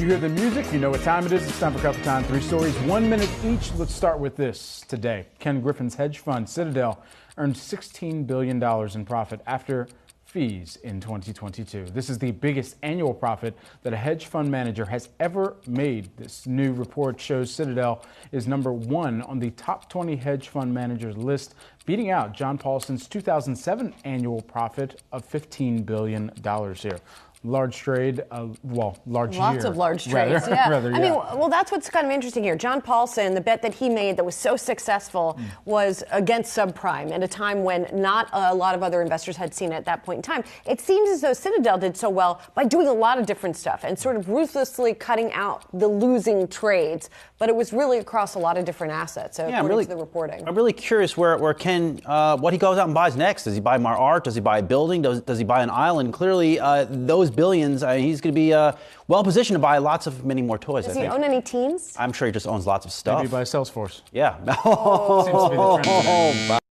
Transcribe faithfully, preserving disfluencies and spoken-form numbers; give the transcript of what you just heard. You hear the music, you know what time it is. It's time for Coffee Time. Three stories, one minute each. Let's start with this today. Ken Griffin's hedge fund, Citadel, earned sixteen billion dollars in profit after fees in twenty twenty-two. This is the biggest annual profit that a hedge fund manager has ever made. This new report shows Citadel is number one on the top twenty hedge fund managers list, beating out John Paulson's two thousand seven annual profit of fifteen billion dollars here. Large trade, uh, well, large Lots year. Lots of large trades, rather, yeah. rather, yeah. I mean, well, that's what's kind of interesting here. John Paulson, the bet that he made that was so successful mm. was against subprime at a time when not a lot of other investors had seen it at that point in time. It seems as though Citadel did so well by doing a lot of different stuff and sort of ruthlessly cutting out the losing trades, but it was really across a lot of different assets, so yeah, according really, to the reporting. I'm really curious where, where Ken, uh, what he goes out and buys next. Does he buy more art? Does he buy a building? Does, does he buy an island? Clearly, uh, those billions, I mean, he's going to be uh, well positioned to buy lots of many more toys. Does I he think. own any teams? I'm sure he just owns lots of stuff. Maybe he buys Salesforce. Yeah. Oh, oh. Seems to be the trend.